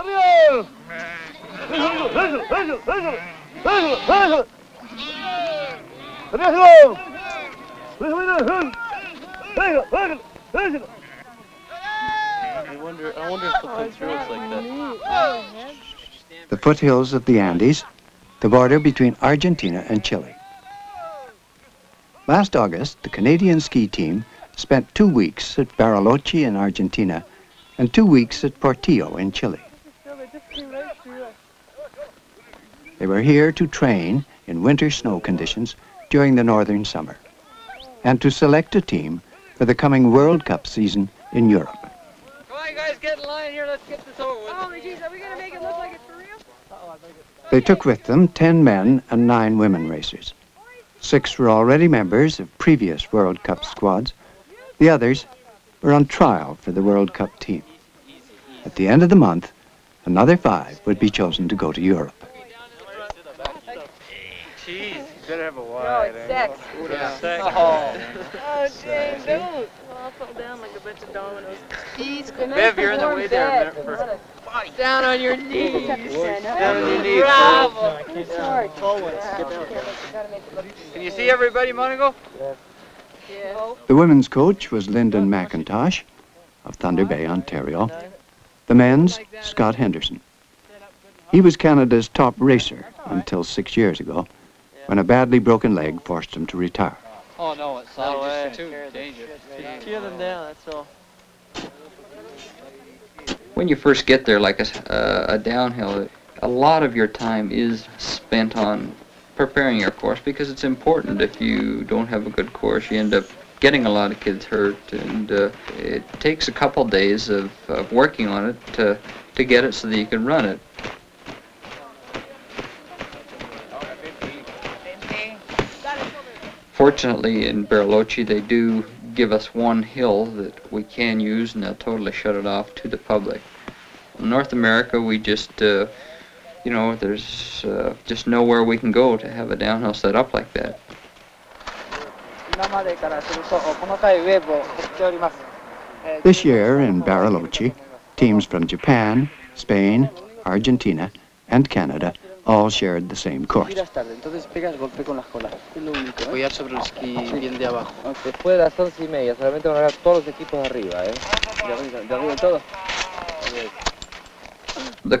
I wonder if they'll put throats like that. The foothills of the Andes, the border between Argentina and Chile. Last August, the Canadian ski team spent 2 weeks at Bariloche in Argentina and 2 weeks at Portillo in Chile. They were here to train in winter snow conditions during the northern summer and to select a team for the coming World Cup season in Europe. Come on, guys, get in line here. Let's get this over with. Oh, geez, are we going to make it look like it's for real? They took with them 10 men and 9 women racers. 6 were already members of previous World Cup squads. The others were on trial for the World Cup team. At the end of the month, another 5 would be chosen to go to Europe. Better have a wide angle. No, it's sex. Oh, James, dude. Well, I fell down like a bunch of dominoes. Jeez, Bev, you're in the way there. Down on your knees. Down on your knees. Bravo. It's hard. Can you see everybody, Monaco? Yes. The women's coach was Lyndon McIntosh of Thunder Bay, Ontario. The men's, Scott Henderson. He was Canada's top racer until 6 years ago, when a badly broken leg forced him to retire. Oh no, it's not just too dangerous. Tear them down, that's all. When you first get there, like a downhill, a lot of your time is spent on preparing your course because it's important. If you don't have a good course, you end up getting a lot of kids hurt, and it takes a couple days of working on it to get it so that you can run it. Fortunately, in Bariloche, they do give us one hill that we can use, and they'll totally shut it off to the public. In North America, we just, you know, there's just nowhere we can go to have a downhill set up like that. This year in Bariloche, teams from Japan, Spain, Argentina, and Canada all shared the same course. The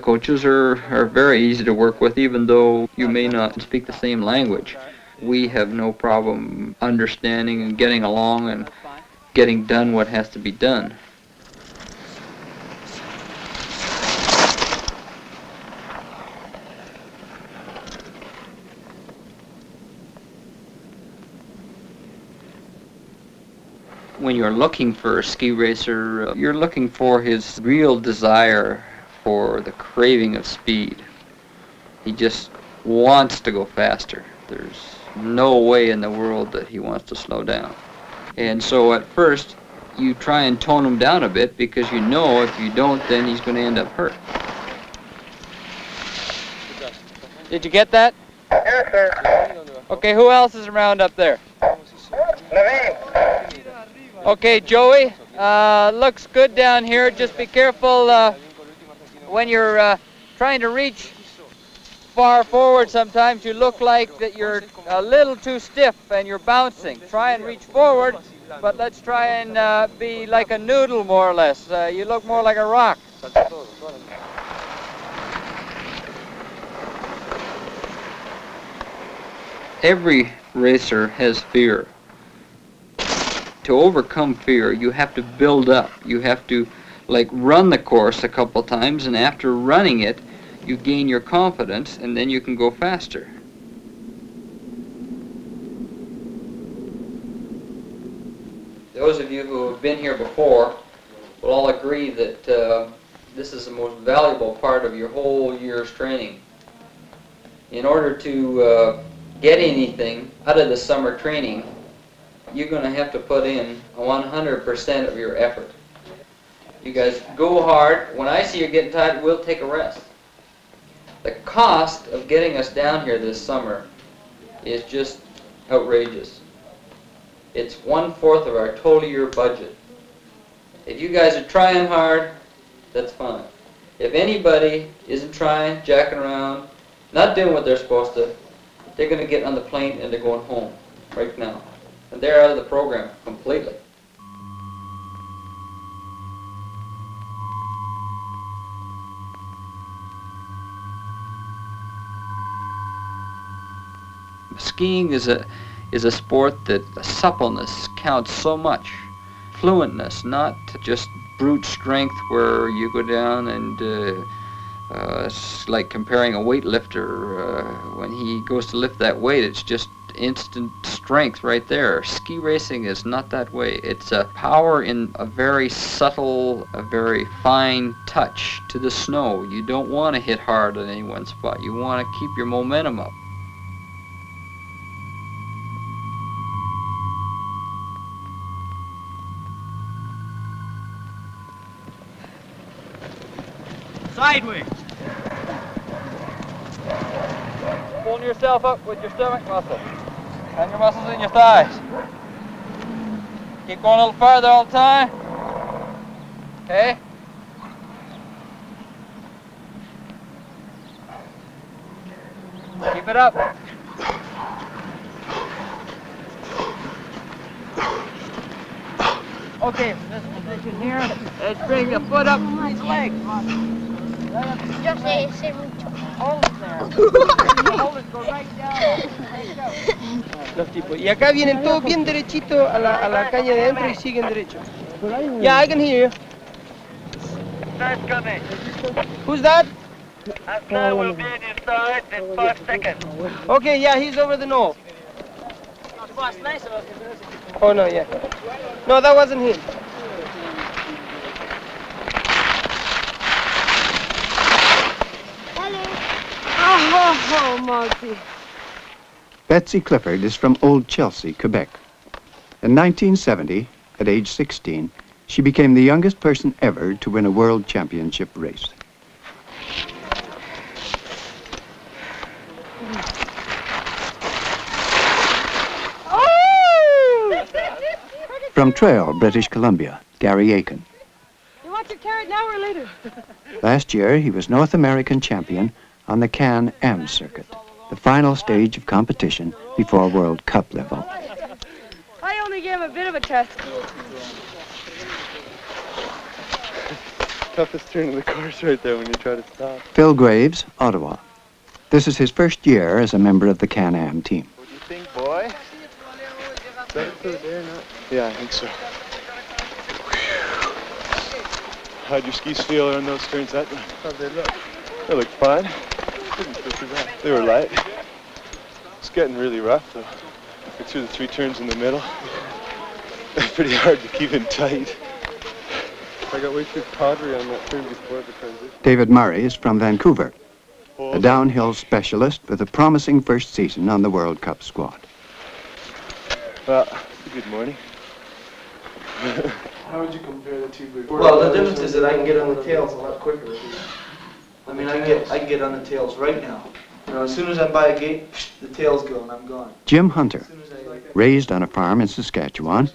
coaches are very easy to work with, even though you may not speak the same language. We have no problem understanding and getting along and getting done what has to be done. When you're looking for a ski racer, you're looking for his real desire for the craving of speed. He just wants to go faster. There's no way in the world that he wants to slow down. And so at first, you try and tone him down a bit because you know if you don't, then he's going to end up hurt. Did you get that? Yes, sir. Okay, who else is around up there? Naveen. Okay, Joey, looks good down here. Just be careful when you're trying to reach far forward. Sometimes you look like that you're a little too stiff and you're bouncing. Try and reach forward, but let's try and be like a noodle, more or less. You look more like a rock. Every racer has fear. To overcome fear, you have to build up. You have to, like, run the course a couple times, and after running it, you gain your confidence, and then you can go faster. Those of you who have been here before will all agree that this is the most valuable part of your whole year's training. In order to get anything out of the summer training, you're going to have to put in 100% of your effort. You guys go hard. When I see you're getting tired, we'll take a rest. The cost of getting us down here this summer is just outrageous. It's 1/4 of our total year budget. If you guys are trying hard, that's fine. if anybody isn't trying, jacking around, not doing what they're supposed to, they're going to get on the plane and they're going home right now. And they're out of the program completely. Skiing is a sport that suppleness counts so much. Fluentness, not just brute strength where you go down and it's like comparing a weightlifter. When he goes to lift that weight, it's just instant strength right there. Ski racing is not that way. It's a power in a very subtle, a very fine touch to the snow. You don't want to hit hard at any one spot. You want to keep your momentum up. Sideways. Pulling yourself up with your stomach muscle and your muscles in your thighs. Keep going a little farther all the time. Okay? Keep it up. Okay, from this position here, let's bring the foot up to his leg. Just say hold it there. Hold it, go right down. Los tipos. Y acá vienen todos bien derechito a la caña de adentro y siguen derecho. Yeah, I can hear you. That's coming. Who's that? That man will be in his side in 5 seconds. Okay, yeah, he's over the knoll. Oh no, yeah. No, that wasn't him. Betsy Clifford is from Old Chelsea, Quebec. In 1970, at age 16, she became the youngest person ever to win a world championship race. From Trail, British Columbia, Gary Aiken. You want your carrot now or later? Last year, he was North American champion on the Can-Am circuit, the final stage of competition before World Cup level. I only gave a bit of a test. Toughest turn of the course right there when you try to stop. Phil Graves, Ottawa. This is his first year as a member of the Can-Am team. What do you think, boy? Is that still there or not? Yeah, I think so. How'd your skis feel on those turns that time? How'd they look? They looked fine. They were light. It's getting really rough, though. I threw the 3 turns in the middle. It's pretty hard to keep him tight. I got way too powdery on that turn before the transition. David Murray is from Vancouver, a downhill specialist with a promising first season on the World Cup squad. Well, good morning. How would you compare the two? Well, the difference is that I can get on the tails a lot quicker with these. I mean, I can get on the tails right now. You know, as soon as I'm by a gate, the tails go and I'm gone. Jim Hunter, raised on a farm in Saskatchewan,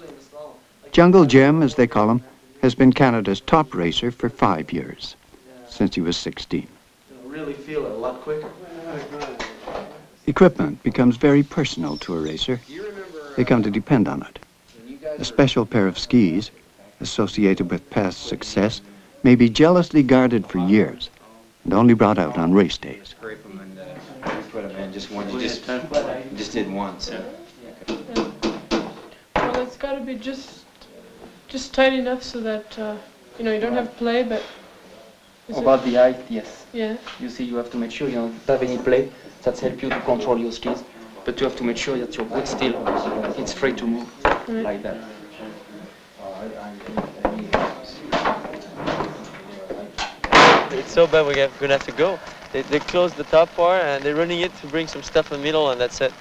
Jungle Jim, as they call him, has been Canada's top racer for 5 years, since he was 16. You really feel it a lot quicker. Equipment becomes very personal to a racer. They come to depend on it. A special pair of skis, associated with past success, may be jealously guarded for years, and only brought out on race days. Scrape them and put them in just once. You just did once. Yeah. Yeah. Well, it's got to be just tight enough so that you know, you don't have play, but about the height, yes. Yeah. You see, you have to make sure you don't have any play. That helps you to control your skis, but you have to make sure that your boot still it's free to move like that. It's so bad we're going to have to go. They closed the top bar and they're running it to bring some stuff in the middle and that's it.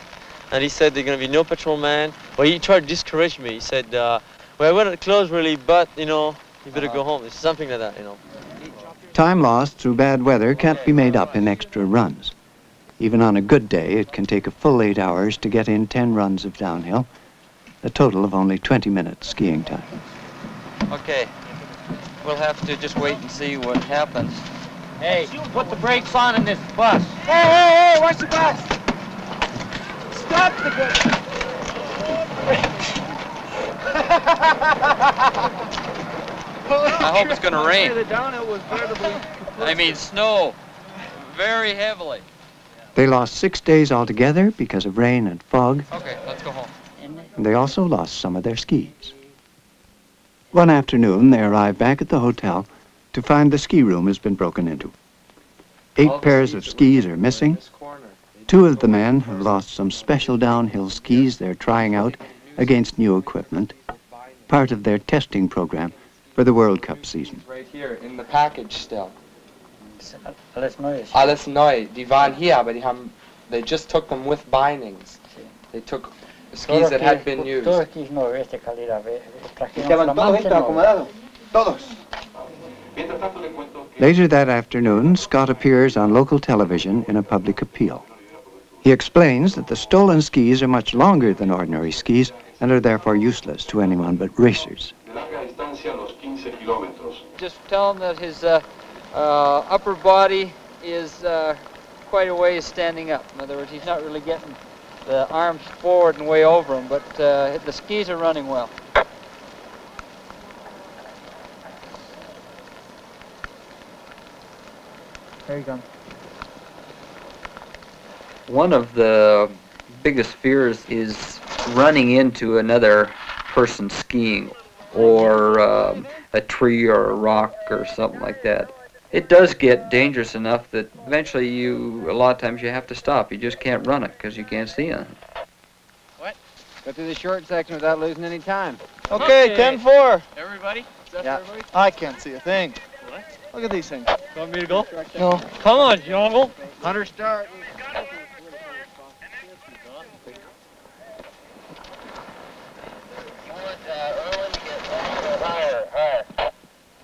And he said there's going to be no patrolman. Well, he tried to discourage me. He said, well, we're not closed really, but, you know, you better go home. It's something like that, you know. Time lost through bad weather can't be made up in extra runs. Even on a good day, it can take a full 8 hours to get in 10 runs of downhill, a total of only 20 minutes skiing time. Okay. We'll have to just wait and see what happens. Hey, put the brakes on in this bus. Hey, watch the bus. Stop the bus. I hope it's going to rain. I mean, snow. Very heavily. They lost 6 days altogether because of rain and fog. Okay, let's go home. And they also lost some of their skis. One afternoon, they arrived back at the hotel to find the ski room has been broken into. 8 pairs of skis are missing. 2 of the men have lost some special downhill skis they're trying out against new equipment, part of their testing program for the World Cup season. Right here in the package still. Alles neu. Die waren hier, aber die haben, they just took them with bindings. They took skis that had been used. Later that afternoon, Scott appears on local television in a public appeal. He explains that the stolen skis are much longer than ordinary skis and are therefore useless to anyone but racers. Just tell him that his upper body is quite a ways standing up. In other words, he's not really getting the arms forward and way over him, but the skis are running well. There you go. One of the biggest fears is running into another person skiing, or a tree or a rock or something like that. It does get dangerous enough that eventually a lot of times you have to stop. You just can't run it because you can't see it. What? Go through the short section without losing any time. Okay, 10-4. Everybody? Is that everybody? I can't see a thing. What? Look at these things. You want me to go? No. Come on, Jungle. Hunter, start.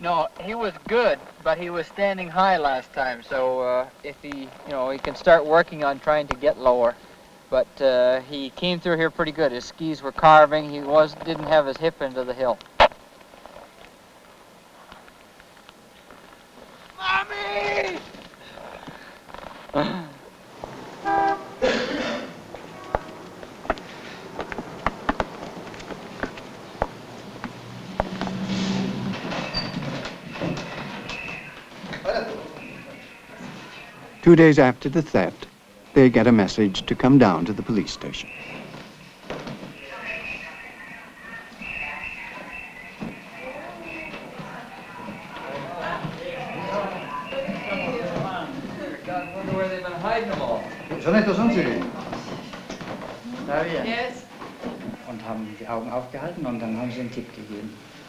No, he was good, but he was standing high last time. So if he, he can start working on trying to get lower. But he came through here pretty good. His skis were carving. He didn't have his hip into the hill. Two days after the theft, they get a message to come down to the police station.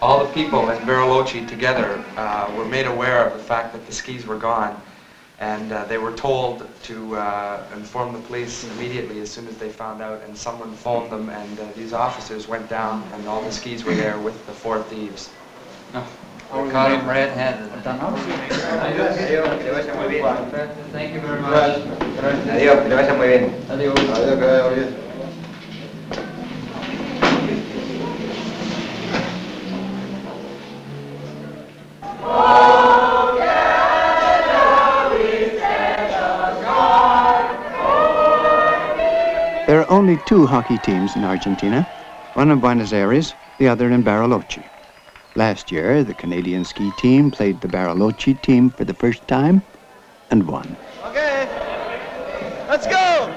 All the people at Bariloche together were made aware of the fact that the skis were gone, and they were told to inform the police immediately as soon as they found out, and someone phoned them, and these officers went down, and all the skis were there with the 4 thieves. No. We caught him red-handed. Thank you very much. Adios. There are only 2 hockey teams in Argentina, one in Buenos Aires, the other in Bariloche. Last year, the Canadian ski team played the Bariloche team for the first time and won. Okay, let's go!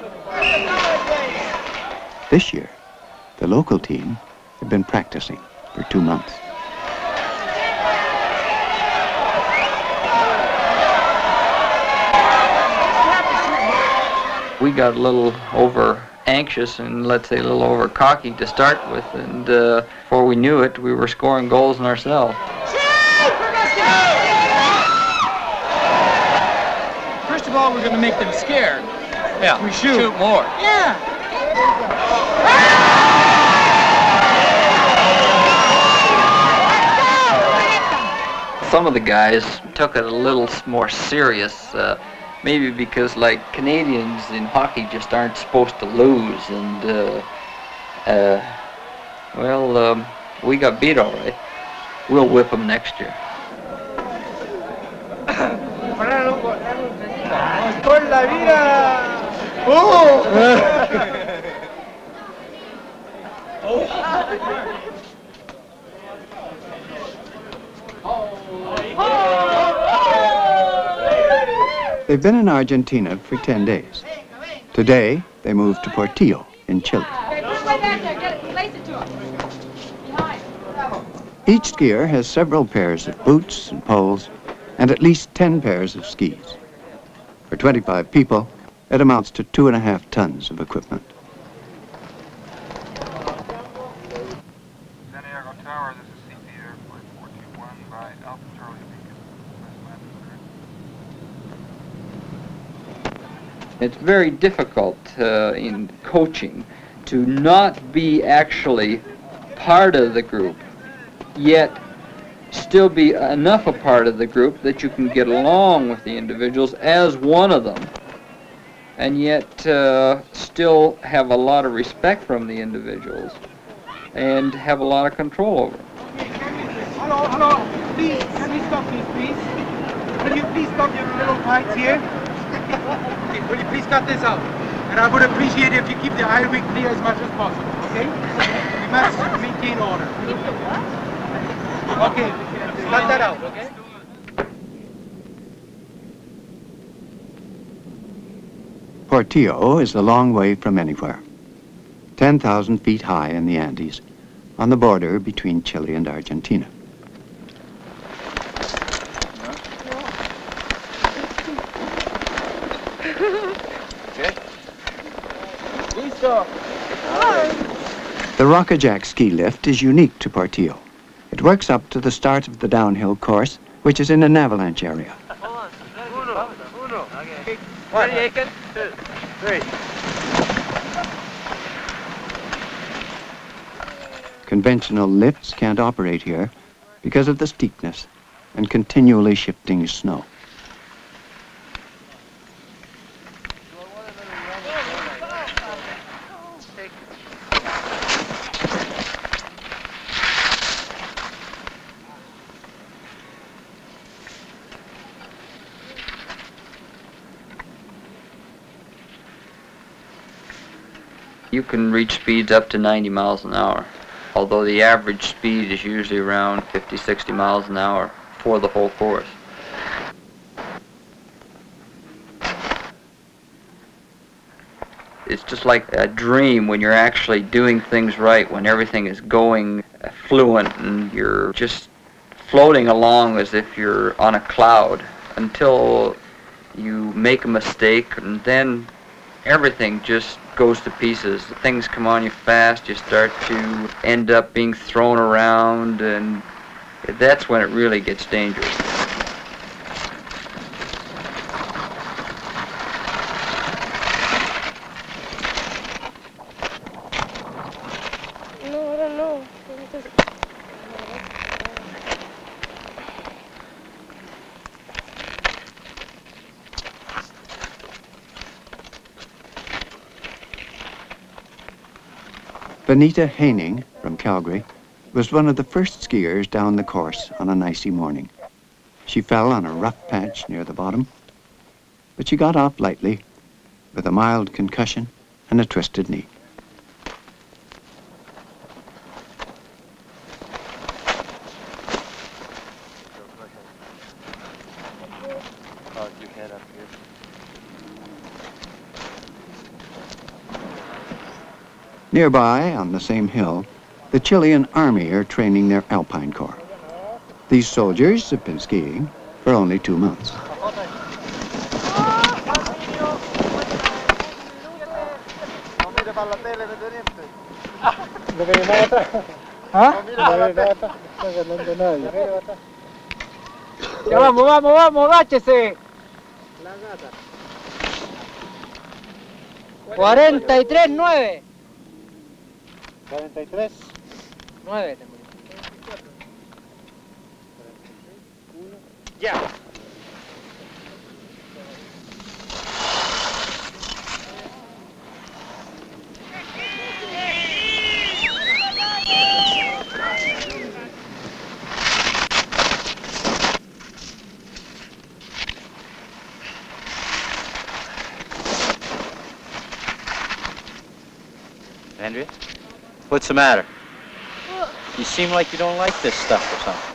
This year, the local team had been practicing for 2 months. We got a little over anxious and, let's say, a little over cocky to start with, and before we knew it, we were scoring goals in ourselves. First of all, we're going to make them scared. Yeah, we shoot more. Yeah. Some of the guys took it a little more serious. Maybe because, like, Canadians in hockey just aren't supposed to lose, and, we got beat all right. We'll whip them next year. con la vida. Oh! They've been in Argentina for 10 days. Today, they moved to Portillo in Chile. Each skier has several pairs of boots and poles and at least 10 pairs of skis. For 25 people, it amounts to 2.5 tons of equipment. It's very difficult in coaching to not be actually part of the group, yet still be enough a part of the group that you can get along with the individuals as one of them, and yet still have a lot of respect from the individuals and have a lot of control over them. Hello, hello, please, can you stop this, please? Will you please stop your little fights here? Will you please cut this out? And I would appreciate it if you keep the highway clear as much as possible, okay? We must maintain order. Okay, cut that out, okay? Portillo is a long way from anywhere, 10,000 feet high in the Andes, on the border between Chile and Argentina. The Rockerjack ski lift is unique to Portillo. It works up to the start of the downhill course, which is in an avalanche area. One, two, three. Conventional lifts can't operate here because of the steepness and continually shifting snow. You can reach speeds up to 90 miles an hour, although the average speed is usually around 50, 60 miles an hour for the whole course. It's just like a dream when you're actually doing things right, when everything is going fluent and you're just floating along as if you're on a cloud until you make a mistake, and then everything just goes to pieces. Things come on you fast, you start to end up being thrown around, and that's when it really gets dangerous. Anita Haining, from Calgary, was one of the first skiers down the course on an icy morning. She fell on a rough patch near the bottom, but she got off lightly with a mild concussion and a twisted knee. Nearby, on the same hill, the Chilean army are training their Alpine Corps. These soldiers have been skiing for only 2 months. Vamos, vamos, vamos, agáchese. 43-9. 43-9. Ya. Andrea? What's the matter? Well, you seem like you don't like this stuff or something.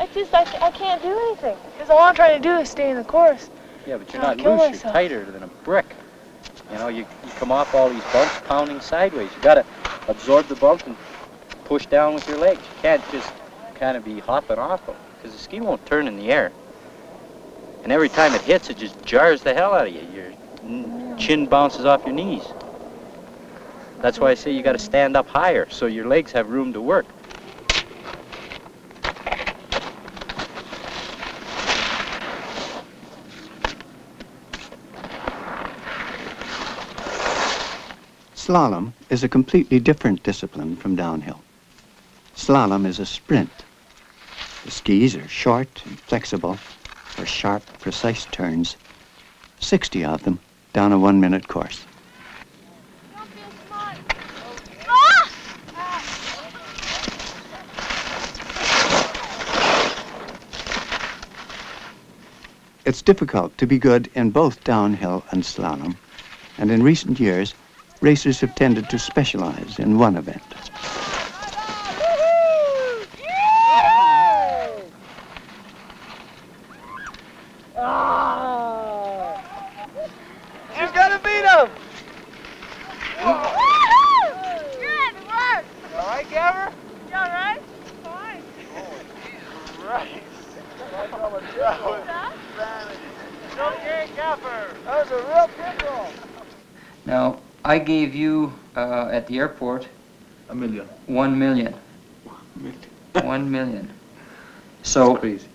I can't do anything. Because all I'm trying to do is stay in the course. Yeah, but you're not loose. Myself. You're tighter than a brick. You know, you come off all these bumps pounding sideways. You got to absorb the bump and push down with your legs. You can't just kind of be hopping off them. Because the ski won't turn in the air. And every time it hits, it just jars the hell out of you. Your chin bounces off your knees. That's why I say you got to stand up higher so your legs have room to work. Slalom is a completely different discipline from downhill. Slalom is a sprint. The skis are short and flexible for sharp, precise turns. 60 of them down a 1-minute course. It's difficult to be good in both downhill and slalom, and in recent years, racers have tended to specialize in one event. She's gonna beat him! Good work! You all right, Gabber? You all right? Fine. Holy Jesus Christ. That was a real pickle. Now, I gave you, at the airport... $1 million. $1 million. $1 million. So... That's crazy.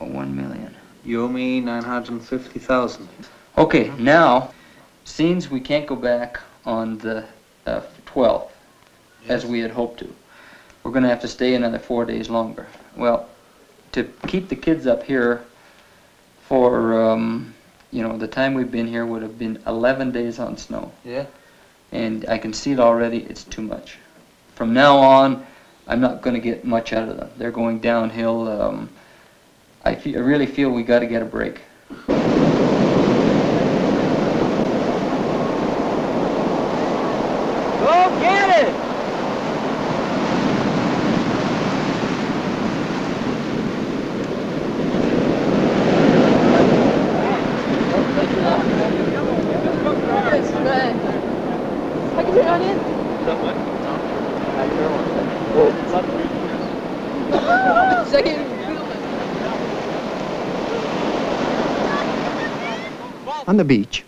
$1 million. You owe me 950,000. Okay, now, since we can't go back on the 12th, yes, as we had hoped to, we're going to have to stay another 4 days longer. Well, to keep the kids up here for, you know, the time we've been here would have been 11 days on snow. Yeah. And I can see it already, it's too much. From now on, I'm not going to get much out of them. They're going downhill. I really feel we got to get a break. Go get it! On the beach,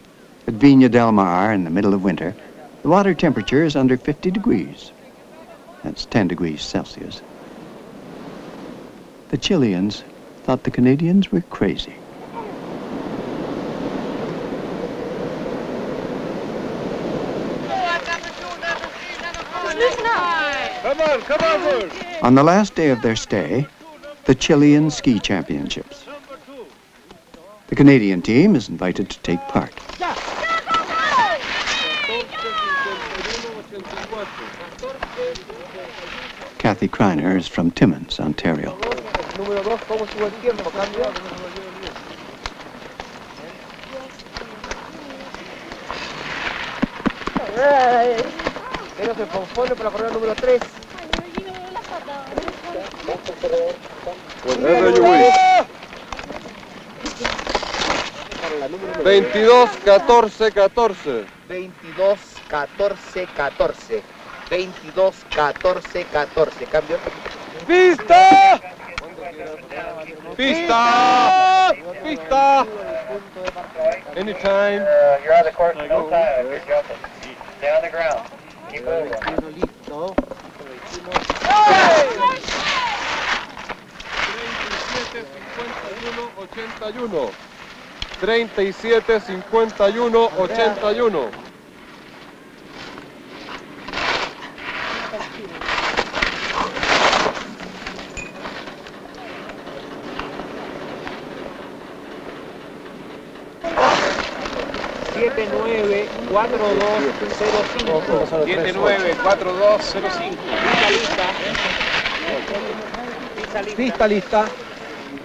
at Viña del Mar in the middle of winter, the water temperature is under 50 degrees. That's 10 degrees Celsius. The Chileans thought the Canadians were crazy. Come on. On the last day of their stay, the Chilean Ski Championships. The Canadian team is invited to take part. Kathy Kreiner is from Timmins, Ontario. Whenever you wish. 22-14-14. 22-14-14. 22-14-14. Cambio. Pista. Pista. Pista. Anytime. You're out of the course. No time. Good job. Stay on the ground. Keep moving. Hey! 37-51-81. Pista lista.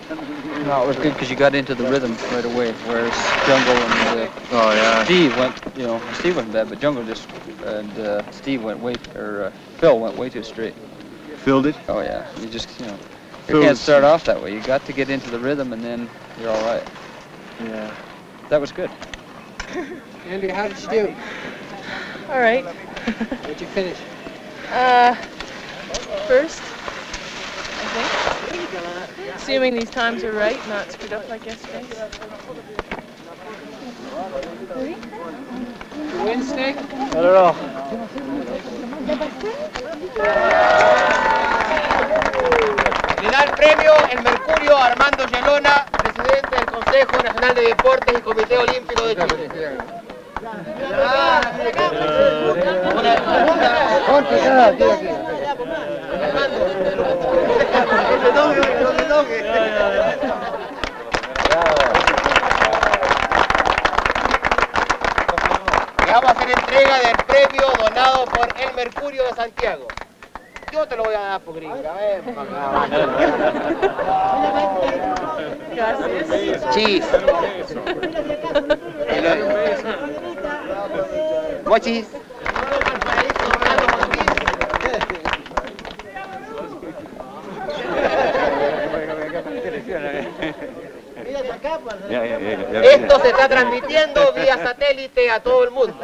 No, it was good because you got into the rhythm right away, whereas Jungle and Steve went, you know, Steve went bad, but Jungle just, and Steve went way, or Phil went way too straight. Phil did? Oh yeah, you just, you know, you can't start off that way. You got to get into the rhythm and then you're all right. Yeah. That was good. Andy, how did you do? All right. Where'd you finish? First, I think. Assuming these times are right, not screwed up like yesterday. You win, Snake? I don't know. Le da el premio el Mercurio Armando Gelona, presidente del Consejo Nacional de Deportes y Comité Olímpico de Chile. Le vamos a hacer entrega del premio donado por el Mercurio de Santiago. Yo te lo voy a dar por gringa, ven para acá. Gracias. Cheese. What cheese? Esto se está transmitiendo vía satélite a todo el mundo.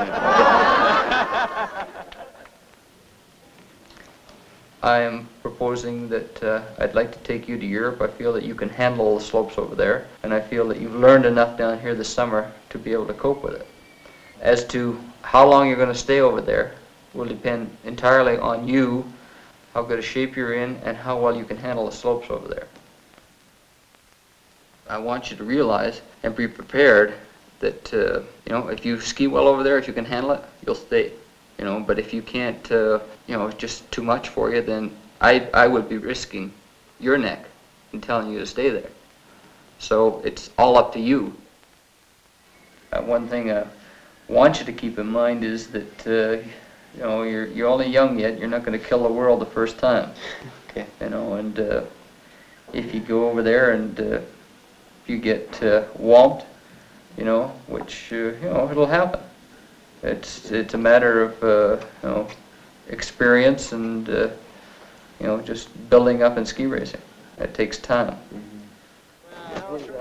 I am proposing that I'd like to take you to Europe. I feel that you can handle the slopes over there, and I feel that you've learned enough down here this summer to be able to cope with it. As to how long you're going to stay over there will depend entirely on you, how good a shape you're in, and how well you can handle the slopes over there. I want you to realize and be prepared that, you know, if you ski well over there, if you can handle it, you'll stay. You know, but if you can't, you know, it's just too much for you, then I would be risking your neck and telling you to stay there. So it's all up to you. One thing I want you to keep in mind is that, you know, you're only young yet. You're not going to kill the world the first time. Okay. You know, and if you go over there and if you get walloped, you know, which, you know, it'll happen. It's a matter of you know, experience and you know, just building up in ski racing. It takes time. Mm-hmm.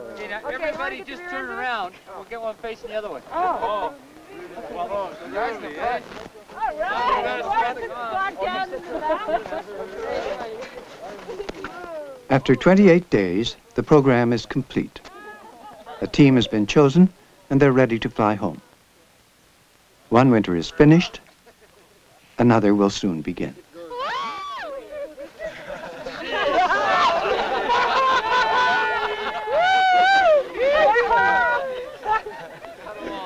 Everybody just turn around. We'll get one facing the other one. Oh. Well, there's the flag. All right. After 28 days, the program is complete. A team has been chosen, and they're ready to fly home. One winter is finished, another will soon begin.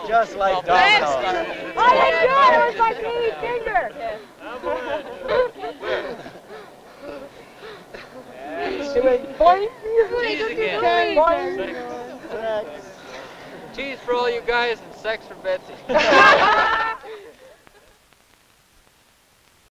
Just like dominoes. All they do is like me, finger. Cheese again. Cheese for all you guys and sex for Betsy.